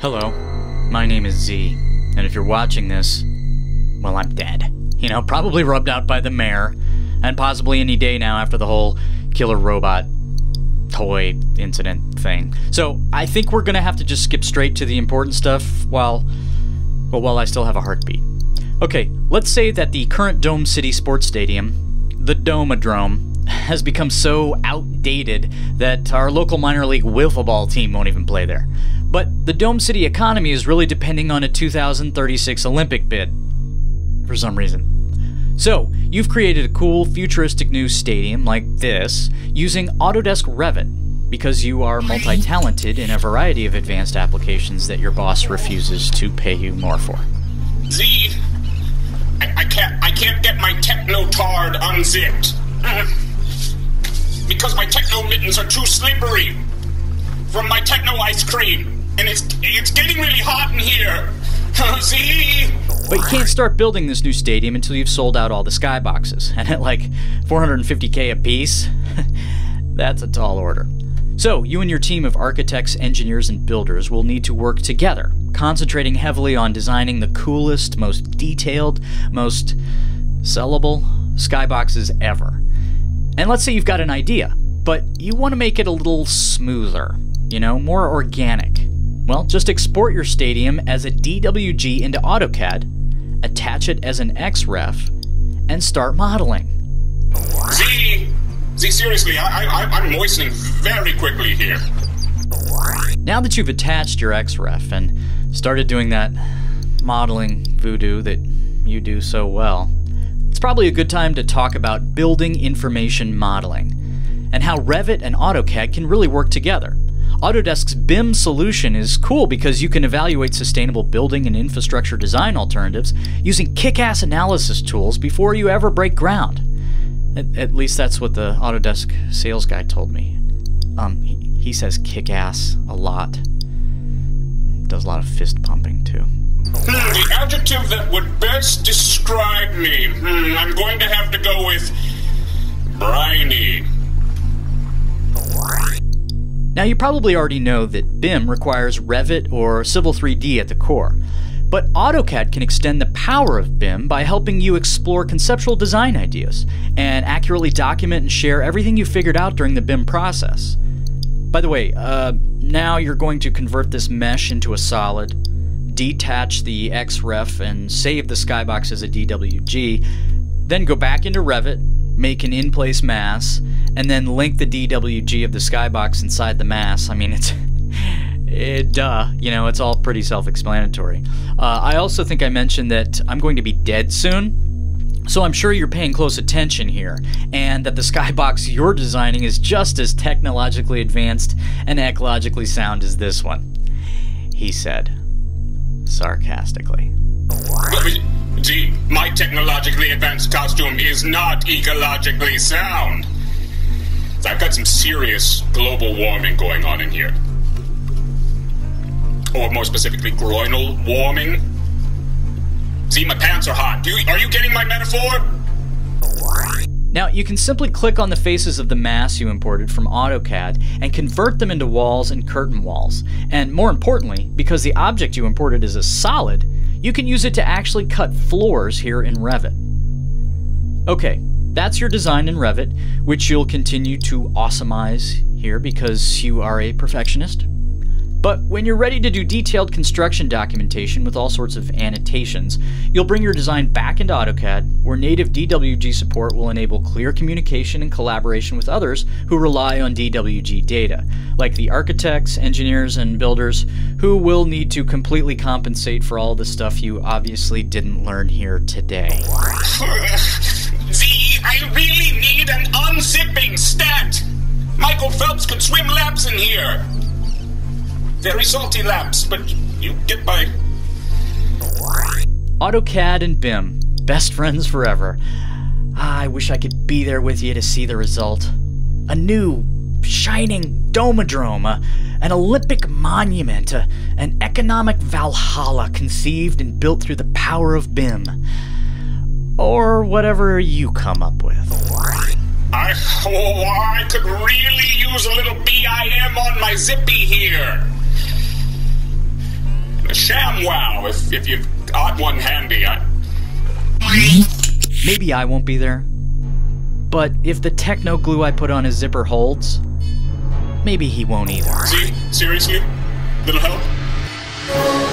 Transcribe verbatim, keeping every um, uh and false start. Hello, my name is Z, and if you're watching this, well, I'm dead. You know, probably rubbed out by the mayor, and possibly any day now after the whole killer robot toy incident thing. So I think we're gonna have to just skip straight to the important stuff while, well, while I still have a heartbeat. Okay, let's say that the current Dome City sports stadium, the Dome-a-drome, has become so outdated that our local minor league wiffle ball team won't even play there. But the Dome City economy is really depending on a two thousand thirty-six Olympic bid for some reason. So, you've created a cool, futuristic new stadium like this using Autodesk Revit because you are multi-talented in a variety of advanced applications that your boss refuses to pay you more for. Z, I, I can't, I can't get my techno-tard unzipped. Because my techno mittens are too slippery from my techno ice cream, and it's it's getting really hot in here. See? But you can't start building this new stadium until you've sold out all the skyboxes, and at like four hundred fifty K a piece, that's a tall order. So you and your team of architects, engineers, and builders will need to work together, concentrating heavily on designing the coolest, most detailed, most sellable skyboxes ever. And let's say you've got an idea, but you want to make it a little smoother, you know, more organic. Well, just export your stadium as a D W G into AutoCAD, attach it as an X ref, and start modeling. Z, Z, seriously, I, I, I'm moistening very quickly here. Now that you've attached your X ref and started doing that modeling voodoo that you do so well, it's probably a good time to talk about building information modeling and how Revit and AutoCAD can really work together. Autodesk's B I M solution is cool because you can evaluate sustainable building and infrastructure design alternatives using kick-ass analysis tools before you ever break ground. At, at least that's what the Autodesk sales guy told me. Um, he, he says kick-ass a lot. Does a lot of fist pumping too. Hmm, the adjective that would best describe me, hmm, I'm going to have to go with briny. Now you probably already know that B I M requires Revit or Civil three D at the core, but AutoCAD can extend the power of B I M by helping you explore conceptual design ideas and accurately document and share everything you figured out during the B I M process. By the way, uh, now you're going to convert this mesh into a solid, detach the X ref and save the skybox as a D W G, then go back into Revit, make an in-place mass, and then link the D W G of the skybox inside the mass. I mean, it's, it, duh, you know, it's all pretty self-explanatory. Uh, I also think I mentioned that I'm going to be dead soon, so I'm sure you're paying close attention here, and that the skybox you're designing is just as technologically advanced and ecologically sound as this one, he said. Sarcastically. Gee, my technologically advanced costume is not ecologically sound. I've got some serious global warming going on in here. Or more specifically, groinal warming. See, my pants are hot. Do you, are you getting my metaphor? Now, you can simply click on the faces of the mass you imported from AutoCAD and convert them into walls and curtain walls. And more importantly, because the object you imported is a solid, you can use it to actually cut floors here in Revit. Okay, that's your design in Revit, which you'll continue to awesomize here because you are a perfectionist. But when you're ready to do detailed construction documentation with all sorts of annotations, you'll bring your design back into AutoCAD, where native D W G support will enable clear communication and collaboration with others who rely on D W G data, like the architects, engineers, and builders who will need to completely compensate for all the stuff you obviously didn't learn here today. See, I really need an unzipping stat! Michael Phelps could swim laps in here! Very salty laps, but you get by. AutoCAD and B I M, best friends forever. Ah, I wish I could be there with you to see the result. A new, shining Dome-a-drome, uh, an Olympic monument, uh, an economic Valhalla conceived and built through the power of B I M. Or whatever you come up with. I, oh, I could really use a little B I M on my zippy here. ShamWow, if, if you've got one handy. I... Maybe I won't be there. But if the techno glue I put on his zipper holds, maybe he won't either. See? Seriously? Little help?